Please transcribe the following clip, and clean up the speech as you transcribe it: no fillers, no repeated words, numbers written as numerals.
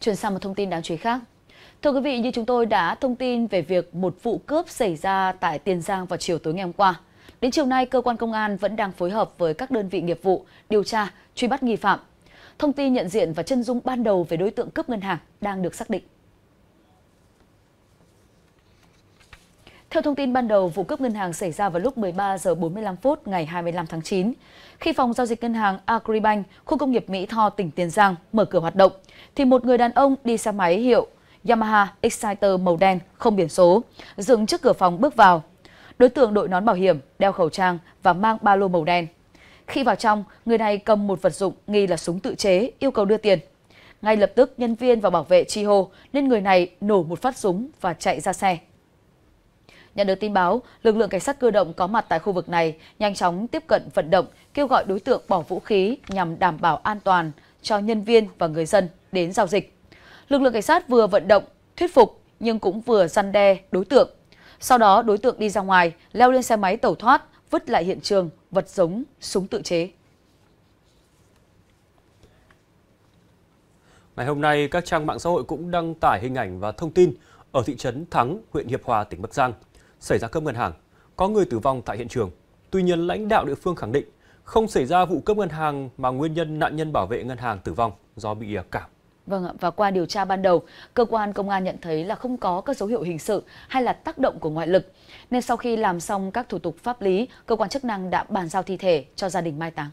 Chuyển sang một thông tin đáng chú ý khác. Thưa quý vị, như chúng tôi đã thông tin về việc một vụ cướp xảy ra tại Tiền Giang vào chiều tối ngày hôm qua. Đến chiều nay, cơ quan công an vẫn đang phối hợp với các đơn vị nghiệp vụ điều tra, truy bắt nghi phạm. Thông tin nhận diện và chân dung ban đầu về đối tượng cướp ngân hàng đang được xác định. Theo thông tin ban đầu, vụ cướp ngân hàng xảy ra vào lúc 13:45 ngày 25 tháng 9, khi phòng giao dịch ngân hàng Agribank, khu công nghiệp Mỹ Tho, tỉnh Tiền Giang mở cửa hoạt động, thì một người đàn ông đi xe máy hiệu Yamaha Exciter màu đen không biển số dừng trước cửa phòng bước vào. Đối tượng đội nón bảo hiểm, đeo khẩu trang và mang ba lô màu đen. Khi vào trong, người này cầm một vật dụng nghi là súng tự chế, yêu cầu đưa tiền. Ngay lập tức, nhân viên và bảo vệ chi hô nên người này nổ một phát súng và chạy ra xe. Nhận được tin báo, lực lượng cảnh sát cơ động có mặt tại khu vực này nhanh chóng tiếp cận vận động, kêu gọi đối tượng bỏ vũ khí nhằm đảm bảo an toàn cho nhân viên và người dân đến giao dịch. Lực lượng cảnh sát vừa vận động, thuyết phục nhưng cũng vừa răn đe đối tượng. Sau đó, đối tượng đi ra ngoài, leo lên xe máy tẩu thoát, vứt lại hiện trường vật giống súng tự chế. Ngày hôm nay, các trang mạng xã hội cũng đăng tải hình ảnh và thông tin ở thị trấn Thắng, huyện Hiệp Hòa, tỉnh Bắc Giang xảy ra cướp ngân hàng, có người tử vong tại hiện trường. Tuy nhiên, lãnh đạo địa phương khẳng định không xảy ra vụ cướp ngân hàng mà nguyên nhân nạn nhân bảo vệ ngân hàng tử vong do bị cảm. Vâng ạ, và qua điều tra ban đầu, cơ quan công an nhận thấy là không có các dấu hiệu hình sự hay là tác động của ngoại lực, nên sau khi làm xong các thủ tục pháp lý, cơ quan chức năng đã bàn giao thi thể cho gia đình mai táng.